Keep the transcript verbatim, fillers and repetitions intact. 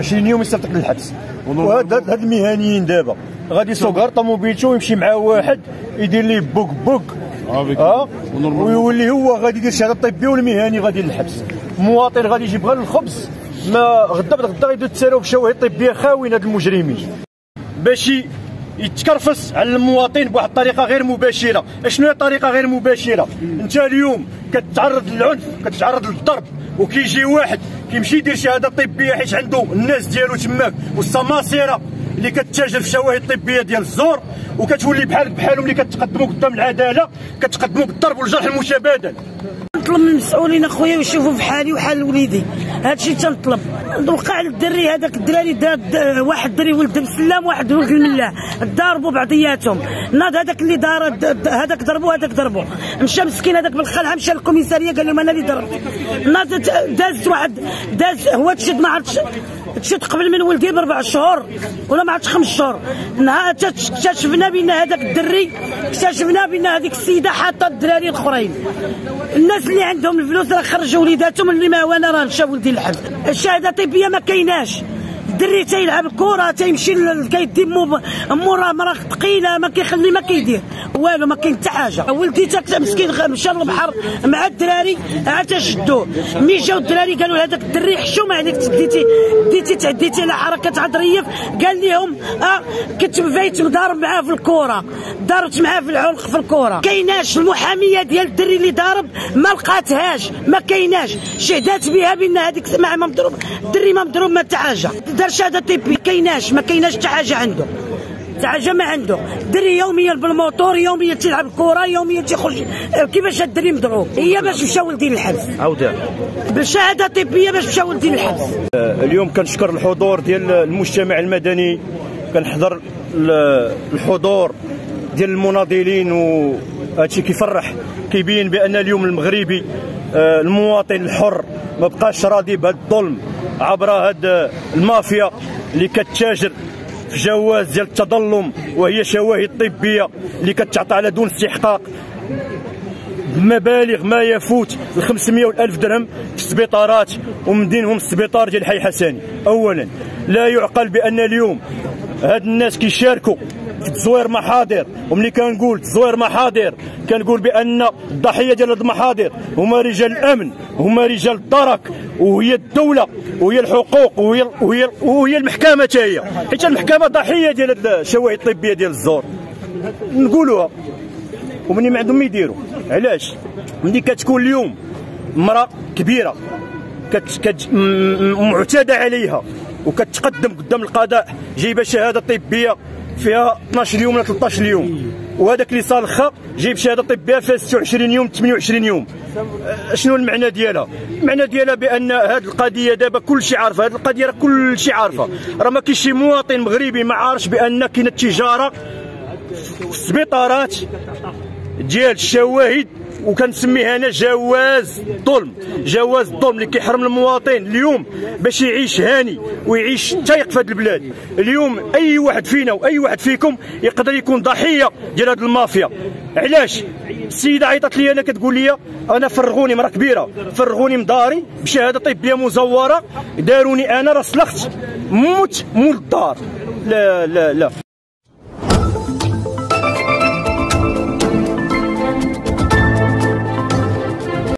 عشرين يوم يصيفطك للحبس. وهاد هاد المهنيين دابا غادي يسوق طوموبيلته ويمشي مع واحد يدير ليه بوك بوك اه ويولي هو غادي يدير الشهاده الطبيه والمهني غادي للحبس. مواطن غادي يجيب غير الخبز، ما غدا بغدا غيديروا التسارع بشواهد طبيه خاويه هاد المجرمين باش يتكرفس على المواطن بواحد الطريقه غير مباشره. شنو هي الطريقه غير مباشره؟ انت اليوم كتتعرض للعنف، كتتعرض للضرب، وكيجي واحد كيمشي يدير شهاده طبيه حيت عنده الناس ديالو تماك والسماسره اللي كتتاجر في الشواهد الطبيه ديال الزور، وكتولي بحال بحالهم اللي كتقدموا قدام العداله كتقدموا بالضرب والجرح المتبادل. نطلب من المسؤولين اخويا ويشوفوا بحالي وحال وليدي، هادشي تنطلب. وقع للدري هذاك الدراري دا واحد دري ولد بسلام واحد ولد الملاح، ضاربوا بعضياتهم، ناض هذاك اللي دار هذاك ضربوا هذاك ضربوا، مشى مسكين هذاك بالخلعه مشى للكوميساريه قال لهم انا اللي ضربت، ناض دازت واحد داز هو تشد ما عرفتش تشد قبل من ولدي باربع شهور ولا ما عرفتش خمس شهور، نهار اكتشفنا بان هذاك الدري اكتشفنا بان هذيك السيده حاطه الدراري الاخرين، الناس اللي عندهم الفلوس راه خرجوا وليداتهم، اللي ما هو انا راه مشى ولدي للحبس. الشهاده الطبيه ما كايناش، الدري تيلعب الكره تيمشي كيدي موراه مراه ثقيله ما كيخلي ما كيدير والو ما كاين حتى حاجه. ولدي تا مسكين مشى للبحر مع الدراري عاد شدوه، ملي جاو الدراري قالوا لهذاك الدري حشومه عليك تديتي ديتي تعديتي على حركات عضريه، قال لهم اه كنت فايت مضارب معاه في الكره، ضربت معاه في العنق في الكره. كايناش المحاميه ديال الدري اللي ضارب ما لقاتهاش، ما كايناش شهدات بها بان هذيك ما مضروب الدري ما مضروب ما حتى حاجه، دار شهاده طبيه كايناش ما كايناش حتى حاجه عنده حاجه ما عنده. الدري يوميا بالموتور، يوميا تلعب الكره، يوميا تيخرج، كيفاش هاد الدري مضروب؟ هي باش مشى ولدي للحبس عاودها بالشهاده طبيه باش مشى ولدي للحبس. اليوم كنشكر الحضور ديال المجتمع المدني، كنحضر الحضور ديال المناضلين وهادشي كيفرح، كيبين بان اليوم المغربي المواطن الحر ما بقاش راضي بهذا الظلم عبر هاد المافيا اللي كتتاجر في جواز ديال التظلم، وهي شواهد طبيه اللي كتعطى على دون استحقاق بمبالغ ما يفوت ال خمسمية و الألف درهم في السبيطارات، ومدينهم السبيطار ديال الحي حسني. اولا لا يعقل بان اليوم هاد الناس كيشاركوا في تزوير محاضر، وملي كنقول تزوير محاضر كنقول بان الضحيه ديال هاد المحاضر هما رجال الامن، هما رجال الدرك، وهي الدوله وهي الحقوق وهي وهي وهي المحكمه حتى هي، حيت المحكمه ضحيه ديال هاد الشواهد الطبيه ديال الزور نقولوها، ومني ما عندهم ما يديروا. علاش؟ ملي كتكون اليوم امراه كبيره كت معتدى عليها وكتقدم قدام القضاء جايبه شهاده طبيه فيها اثناش يوم ولا ثلاثة عشر يوم، وهذاك اللي صالخه جايب شهاده طبيه فيها ستة وعشرين يوم ثمانية وعشرين يوم، شنو المعنى ديالها؟ المعنى ديالها بان هذه القضيه دابا كلشي عارفه، هذه القضيه راه كلشي عارفه، راه ما كاينش شي مواطن مغربي ما عارفش بان كاينه التجاره السبيطارات ديال الشواهد، وكنسميها انا جواز الظلم، جواز الظلم اللي كيحرم المواطن اليوم باش يعيش هاني ويعيش تايق في هذه البلاد. اليوم اي واحد فينا واي واحد فيكم يقدر يكون ضحيه ديال هذه المافيا. علاش؟ السيده عيطت لي انا كتقول لي انا فرغوني، مرا كبيره فرغوني من داري بشهاده طبيه مزوره، داروني انا راه سلخت موت مول الدار. لا لا لا